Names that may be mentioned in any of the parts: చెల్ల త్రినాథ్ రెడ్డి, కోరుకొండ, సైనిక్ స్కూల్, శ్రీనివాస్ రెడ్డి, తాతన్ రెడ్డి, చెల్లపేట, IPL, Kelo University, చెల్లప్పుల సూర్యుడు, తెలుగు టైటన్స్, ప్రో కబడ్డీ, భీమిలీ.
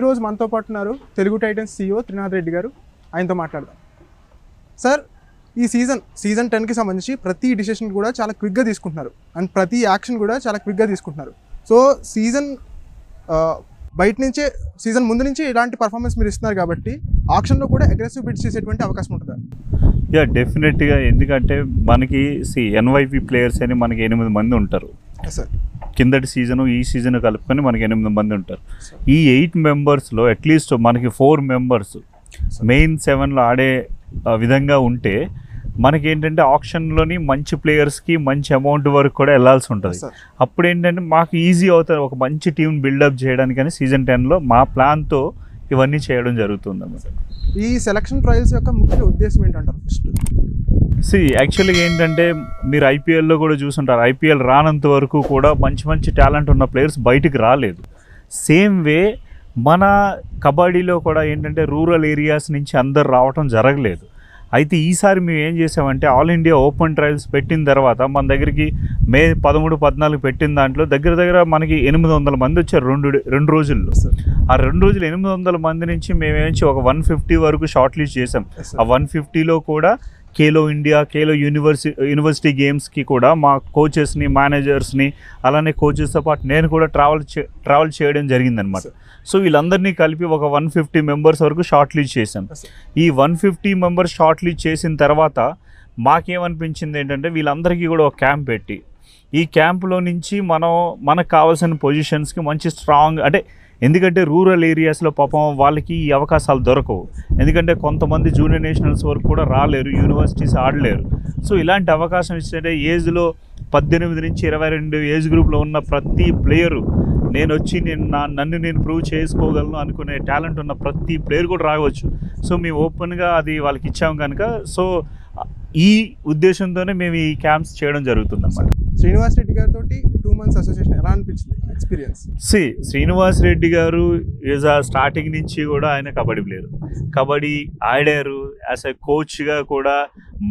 ఈరోజు మనతో పాటున్నారు తెలుగు టైటన్స్ CEO త్రినాథ్ రెడ్డి గారు. ఆయనతో మాట్లాడదాం. సార్, ఈ సీజన్ 10కి సంబంధించి ప్రతి డిసిషన్ కూడా చాలా క్విక్గా తీసుకుంటున్నారు అండ్ ప్రతి యాక్షన్ కూడా చాలా క్విక్గా తీసుకుంటున్నారు. సో సీజన్ ముందు నుంచే ఇలాంటి పర్ఫార్మెన్స్ మీరు ఇస్తున్నారు కాబట్టి ఆక్షన్లో కూడా అగ్రెసివ్ బిడ్స్ చేసేటువంటి అవకాశం ఉంటుందా? యా, డెఫినెట్గా. ఎందుకంటే మనకి NYP ప్లేయర్స్ అని మనకి 8 మంది ఉంటారు. సార్, కిందటి సీజను ఈ సీజన్ కలుపుకొని మనకి 8 మంది ఉంటారు. ఈ 8 మెంబర్స్లో అట్లీస్ట్ మనకి 4 మెంబర్స్ మెయిన్ 7లో ఆడే విధంగా ఉంటే మనకి ఏంటంటే ఆప్షన్లోని మంచి ప్లేయర్స్కి మంచి అమౌంట్ వరకు కూడా వెళ్ళాల్సి ఉంటుంది. అప్పుడు ఏంటంటే మాకు ఈజీ అవుతుంది ఒక మంచి టీం బిల్డప్ చేయడానికని సీజన్ 10లో మా ప్లాన్తో ఇవన్నీ చేయడం జరుగుతుంది అన్నమాట. ఈ సెలక్షన్ ట్రయల్స్ యొక్క ముఖ్య ఉద్దేశం ఏంటంటారు? ఫస్ట్ యాక్చువల్గా ఏంటంటే మీరు IPLలో కూడా చూసుంటారు. IPL రానంత వరకు కూడా మంచి టాలెంట్ ఉన్న ప్లేయర్స్ బయటికి రాలేదు. సేమ్ వే మన కబడ్డీలో కూడా ఏంటంటే రూరల్ ఏరియాస్ నుంచి అందరు రావటం జరగలేదు. అయితే ఈసారి మేము ఏం చేసామంటే AL India ఓపెన్ ట్రయల్స్ పెట్టిన తర్వాత మన దగ్గరికి May 13, 14 పెట్టిన దాంట్లో దగ్గర మనకి 800 మంది వచ్చారు రెండు రోజుల్లో. ఆ 2 రోజులు 800 మంది నుంచి మేమేమించి ఒక 150 వరకు షార్ట్ లిస్ట్ చేసాం. ఆ 150లో కూడా Kelo University గేమ్స్కి కూడా మా కోచెస్ని, మేనేజర్స్ని, అలానే కోచెస్తో పాటు నేను కూడా ట్రావెల్ చేయడం జరిగిందనమాట. సో వీళ్ళందరినీ కలిపి ఒక 150 మెంబర్స్ వరకు షార్ట్ లిస్ట్ చేసాం. ఈ 150 మెంబర్స్ షార్ట్ లిస్ట్ చేసిన తర్వాత మాకేమనిపించింది ఏంటంటే వీళ్ళందరికీ కూడా ఒక క్యాంప్ పెట్టి ఈ క్యాంప్లో నుంచి మనకు కావాల్సిన పొజిషన్స్కి మంచి స్ట్రాంగ్, అంటే ఎందుకంటే రూరల్ ఏరియాస్లో పాపం వాళ్ళకి ఈ అవకాశాలు దొరకవు. ఎందుకంటే కొంతమంది జూనియర్ నేషనల్స్ వరకు కూడా రాలేరు, యూనివర్సిటీస్ ఆడలేరు. సో ఇలాంటి అవకాశం ఇచ్చినట్టే ఏజ్లో 18 నుంచి 22 ఏజ్ గ్రూప్లో ఉన్న ప్రతి ప్లేయరు నన్ను నేను ప్రూవ్ చేసుకోగలను అనుకునే టాలెంట్ ఉన్న ప్రతి ప్లేయర్ కూడా రావచ్చు. సో మేము ఓపెన్గా అది వాళ్ళకి ఇచ్చాము కనుక సో ఈ ఉద్దేశంతోనే మేము ఈ క్యాంప్స్ చేయడం జరుగుతుంది అన్నమాట. శ్రీనివాస్ రెడ్డి గారితో 2 మంత్స్ అసోసియేషన్ ఎలా అనిపించింది ఎక్స్పీరియన్స్? శ్రీనివాస్ రెడ్డి గారు స్టార్టింగ్ నుంచి కూడా ఆయన కబడ్డీ ప్లేయర్, కబడ్డీ ఆడారు. యాజ్ ఎ కోచ్గా కూడా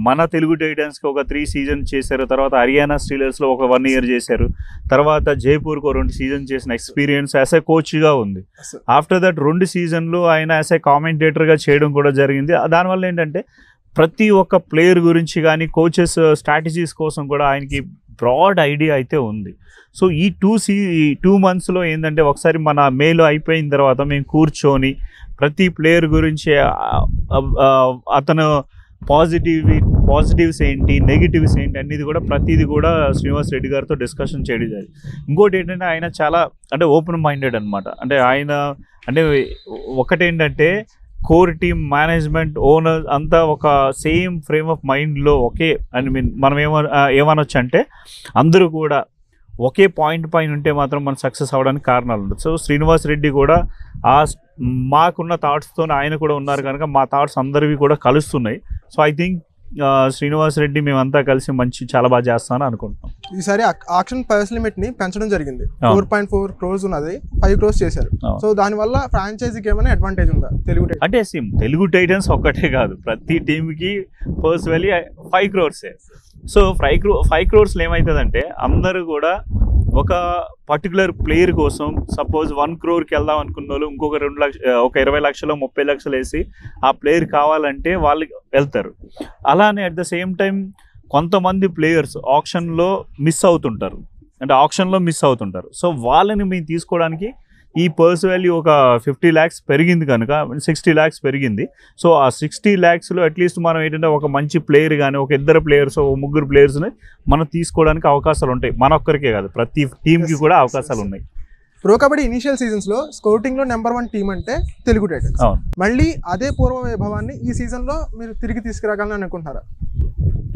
మన తెలుగు టైటన్స్కి ఒక 3 సీజన్ చేశారు. తర్వాత హర్యానా స్టీలర్స్లో ఒక 1 ఇయర్ చేశారు. తర్వాత జైపూర్కి ఒక 2 సీజన్ చేసిన ఎక్స్పీరియన్స్ యాజ్ ఎ కోచ్గా ఉంది. ఆఫ్టర్ దట్ 2 సీజన్లు ఆయన యాజ్ ఎ కామెంటేటర్గా చేయడం కూడా జరిగింది. దానివల్ల ఏంటంటే ప్రతి ఒక్క ప్లేయర్ గురించి కానీ కోచెస్ స్ట్రాటజీస్ కోసం కూడా ఆయనకి బ్రాడ్ ఐడియా అయితే ఉంది. సో ఈ 2 మంత్స్లో ఏంటంటే ఒకసారి మన మేలో అయిపోయిన తర్వాత మేము కూర్చొని ప్రతి ప్లేయర్ గురించి అతను పాజిటివ్స్ ఏంటి, నెగిటివ్స్ ఏంటి అనేది కూడా ప్రతిదీ కూడా శ్రీనివాస్ రెడ్డి గారితో డిస్కషన్ చేయడం జరిగింది. ఇంకోటి ఏంటంటే ఆయన చాలా ఓపెన్ మైండెడ్ అనమాట. ఆయన ఒకటేంటంటే కోర్ టీమ్, మేనేజ్మెంట్, ఓనర్ అంతా ఒక సేమ్ ఫ్రేమ్ ఆఫ్ మైండ్లో ఒకే, అండ్ మనం ఏమనొచ్చు అంటే అందరూ కూడా ఒకే పాయింట్ పైన ఉంటే మాత్రం మనం సక్సెస్ అవ్వడానికి కారణాలు ఉండదు. సో శ్రీనివాస్ రెడ్డి కూడా మాకున్న థాట్స్తో ఆయన కూడా ఉన్నారు కనుక మా థాట్స్ అందరివి కూడా కలుస్తున్నాయి. So I think శ్రీనివాస్ రెడ్డి మేమంతా కలిసి చాలా బాగా చేస్తామని అనుకుంటున్నాం. ఈసారి ఆక్షన్ ప్రైస్ లిమిట్ని పెంచడం జరిగింది. 4.4 crores ఉన్నది 5 crores చేశారు. సో దానివల్ల ఫ్రాంచైజీకి ఏమైనా అడ్వాంటేజ్ ఉందా? తెలుగు టైటన్స్ ఒక్కటే కాదు, ప్రతి టీంకి purse value 5 crores. So 5 crores ఏమవుతుందంటే అందరూ కూడా ఒక పర్టికులర్ ప్లేయర్ కోసం సపోజ్ 1 crore వెళ్దాం అనుకున్న వాళ్ళు ఇంకొక 20 లక్షలు 30 లక్షలు వేసి ఆ ప్లేయర్ కావాలంటే వాళ్ళు వెళ్తారు. అలానే అట్ ద సేమ్ టైం కొంతమంది ప్లేయర్స్ ఆక్షన్లో మిస్ అవుతుంటారు. సో వాళ్ళని మేము తీసుకోవడానికి ఈ పర్స్ వాల్యూ ఒక 50 lakhs పెరిగింది కనుక 60 lakhs పెరిగింది. సో ఆ 60 lakhsలో అట్లీస్ట్ మనం ఒక మంచి ప్లేయర్ కానీ ఒక 2 players, ఒక 3 players మనం తీసుకోవడానికి అవకాశాలు ఉంటాయి. మన ఒక్కరికే కాదు, ప్రతి టీంకి కూడా అవకాశాలు ఉన్నాయి. ప్రో కబడ్డీ ఇనిషియల్ సీజన్స్లో స్కౌటింగ్లో నెంబర్ 1 టీం అంటే తెలుగు టైటన్స్. మళ్ళీ అదే పూర్వ వైభవాన్ని ఈ సీజన్లో మీరు తిరిగి తీసుకురాగలని అనుకుంటారా?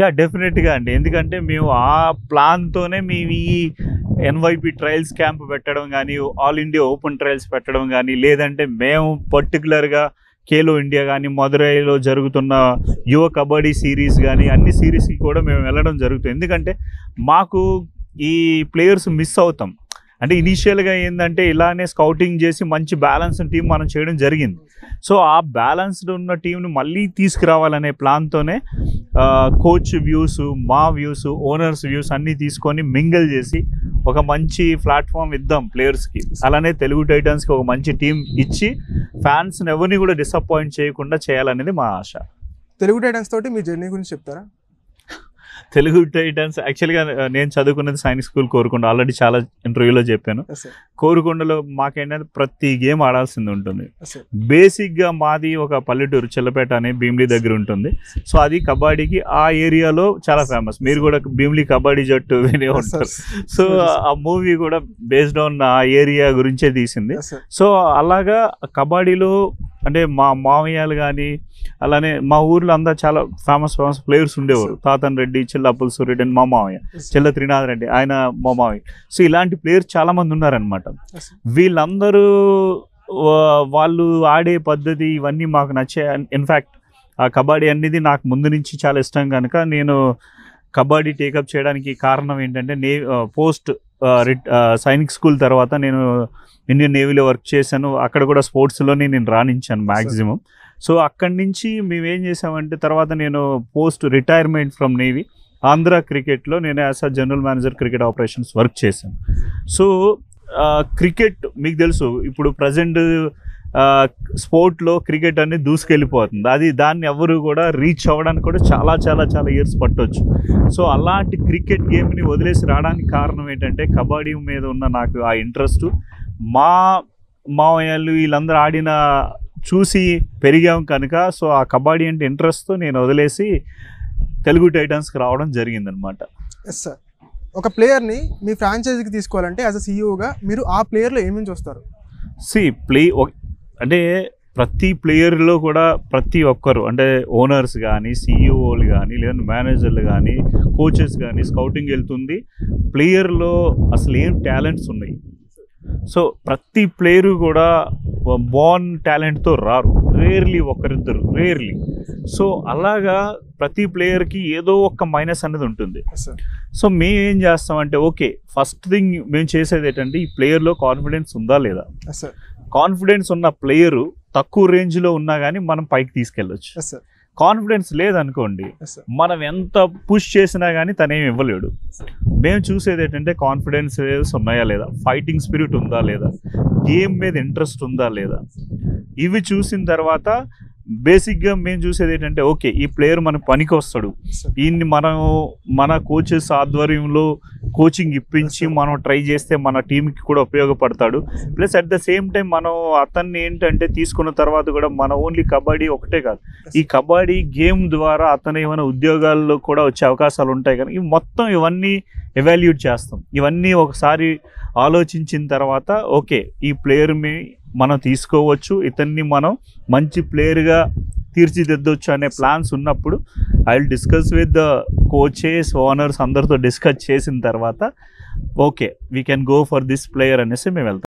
యా, డెఫినెట్గా అండి. ఎందుకంటే మేము ఆ ప్లాన్తోనే మేము ఈ NYP ట్రయల్స్ క్యాంప్ పెట్టడం కానీ, AL India ఓపెన్ ట్రయల్స్ పెట్టడం కానీ, లేదంటే మేము పర్టికులర్గా Kelo India కానీ, మదురైలో జరుగుతున్న యువ కబడ్డీ సిరీస్ కానీ, అన్ని సిరీస్కి కూడా మేము వెళ్ళడం జరుగుతుంది. ఎందుకంటే మాకు ఈ ప్లేయర్స్ మిస్ అవుతాం. ఇనీషియల్గా ఏంటంటే ఇలానే స్కౌటింగ్ చేసి మంచి బ్యాలెన్స్డ్ టీం మనం చేయడం జరిగింది. సో ఆ బ్యాలెన్స్డ్ ఉన్న టీంను మళ్ళీ తీసుకురావాలనే ప్లాన్తోనే కోచ్ వ్యూస్, మా వ్యూస్, ఓనర్స్ వ్యూస్ అన్నీ తీసుకొని మింగిల్ చేసి ఒక మంచి ప్లాట్ఫామ్ ఇద్దాం ప్లేయర్స్కి, అలానే తెలుగు టైటన్స్కి ఒక మంచి టీం ఇచ్చి ఫ్యాన్స్ని ఎవరిని కూడా డిసప్పాయింట్ చేయకుండా చేయాలనేది మా ఆశ. తెలుగు టైటన్స్ తోటి మీ జర్నీ గురించి చెప్తారా? తెలుగు టైటన్స్ యాక్చువల్గా నేను చదువుకున్నది సైనిక్ స్కూల్ కోరుకొండ, ఆల్రెడీ చాలా ఇంటర్వ్యూలో చెప్పాను. కోరుకొండలో మాకేంటంటే ప్రతి గేమ్ ఆడాల్సింది ఉంటుంది. బేసిక్గా మాది ఒక పల్లెటూరు చెల్లపేట అనే భీమిలీ దగ్గర ఉంటుంది. సో అది కబడ్డీకి ఆ ఏరియాలో చాలా ఫేమస్. మీరు కూడా భీమిలీ కబడ్డీ జట్టు వినే ఉంటారు. సో ఆ మూవీ కూడా బేస్డ్ ఆన్ ఆ ఏరియా గురించే తీసింది. సో అలాగా కబడ్డీలో అంటే మా మామయ్యలు కానీ అలానే మా ఊర్లో అందరూ చాలా ఫేమస్ ఫేమస్ ప్లేయర్స్ ఉండేవారు. తాతన్ రెడ్డి, చెల్లప్పుల సూర్యుడు అని మా మామయ్య, చెల్ల త్రినాథ్ రెడ్డి ఆయన మా మామయ్య. సో ఇలాంటి ప్లేయర్స్ చాలా మంది ఉన్నారనమాట. వీళ్ళందరూ వాళ్ళు ఆడే పద్ధతి ఇవన్నీ మాకు నచ్చే. ఇన్ఫ్యాక్ట్ ఆ కబడ్డీ అనేది నాకు ముందు నుంచి చాలా ఇష్టం కనుక నేను కబడ్డీ టేకప్ చేయడానికి కారణం ఏంటంటే పోస్ట్ సైనిక్ స్కూల్ తర్వాత నేను ఇండియన్ నేవీలో వర్క్ చేశాను. అక్కడ కూడా స్పోర్ట్స్లోనే నేను రాణించాను మ్యాక్సిమం. సో అక్కడి నుంచి మేమేం చేసామంటే తర్వాత నేను post retirement from navy Andhra క్రికెట్లో నేను as a general manager cricket operations work చేశాను. సో క్రికెట్ మీకు తెలుసు ఇప్పుడు ప్రజెంట్ స్పోర్ట్లో క్రికెట్ అనేది దూసుకెళ్ళిపోతుంది. అది దాన్ని ఎవరు కూడా రీచ్ అవ్వడానికి కూడా చాలా చాలా చాలా ఇయర్స్ పట్టవచ్చు. సో అలాంటి క్రికెట్ గేమ్ని వదిలేసి రావడానికి కారణం ఏంటంటే కబడ్డీ మీద ఉన్న నాకు ఆ ఇంట్రెస్ట్. మా మామయ్యలు వీళ్ళందరూ ఆడిన చూసి పెరిగాం కనుక సో ఆ కబడ్డీ అంటే ఇంట్రెస్ట్తో నేను వదిలేసి తెలుగు టైటన్స్కి రావడం జరిగిందనమాట. ఎస్ సార్, ఒక ప్లేయర్ని మీ ఫ్రాంచైజీకి తీసుకోవాలంటే యాజ్ అ సీఈఓగా మీరు ఆ ప్లేయర్లో ఏమేమి చూస్తారు? అంటే ప్రతి ప్లేయర్లో కూడా ప్రతి ఒక్కరు అంటే ఓనర్స్ కానీ సీఈఓలు కానీ లేదంటే మేనేజర్లు కానీ కోచెస్ కానీ స్కౌటింగ్ వెళ్తుంది ప్లేయర్లో అసలు ఏం టాలెంట్స్ ఉన్నాయి. సో ప్రతి ప్లేయరు కూడా బాన్ టాలెంట్తో రారు, రేర్లీ ఒకరిద్దరు రేర్లీ. సో అలాగా ప్రతి ప్లేయర్కి ఏదో ఒక మైనస్ అనేది ఉంటుంది. సో మేము ఏం చేస్తామంటే ఓకే ఫస్ట్ థింగ్ మేము చేసేది ఏంటంటే ఈ ప్లేయర్లో కాన్ఫిడెన్స్ ఉందా లేదా. కాన్ఫిడెన్స్ ఉన్న ప్లేయరు తక్కువ రేంజ్లో ఉన్నా కానీ మనం పైకి తీసుకెళ్ళొచ్చు. కాన్ఫిడెన్స్ లేదనుకోండి మనం ఎంత పుష్ చేసినా కానీ తనేమి ఇవ్వలేడు. మేము చూసేది ఏంటంటే కాన్ఫిడెన్స్ ఉన్నాయా లేదా, ఫైటింగ్ స్పిరిట్ ఉందా లేదా, గేమ్ మీద ఇంట్రెస్ట్ ఉందా లేదా. ఇవి చూసిన తర్వాత బేసిక్గా మేము చూసేది ఏంటంటే ఓకే ఈ ప్లేయర్ మనకు పనికి వస్తాడు, ఈయన్ని మనం మన కోచెస్ ఆధ్వర్యంలో కోచింగ్ ఇప్పించి మనం ట్రై చేస్తే మన టీంకి కూడా ఉపయోగపడతాడు. Plus at the same time మనం అతన్ని ఏంటంటే తీసుకున్న తర్వాత కూడా మన ఓన్లీ కబడ్డీ ఒకటే కాదు, ఈ కబడ్డీ గేమ్ ద్వారా అతను ఏమైనా ఉద్యోగాల్లో కూడా వచ్చే అవకాశాలు ఉంటాయి కానీ ఇవి మొత్తం ఇవన్నీ ఎవాల్యుయేట్ చేస్తాం. ఇవన్నీ ఒకసారి ఆలోచించిన తర్వాత ఓకే ఈ ప్లేయర్ని మనం తీసుకోవచ్చు, ఇతన్ని మనం మంచి ప్లేయర్గా తీర్చిదిద్దొచ్చు అనే ప్లాన్స్ ఉన్నప్పుడు I will discuss with the coaches owners అందరితో డిస్కస్ చేసిన తర్వాత okay we can go for this player అనేసి మేము వెళ్తాం.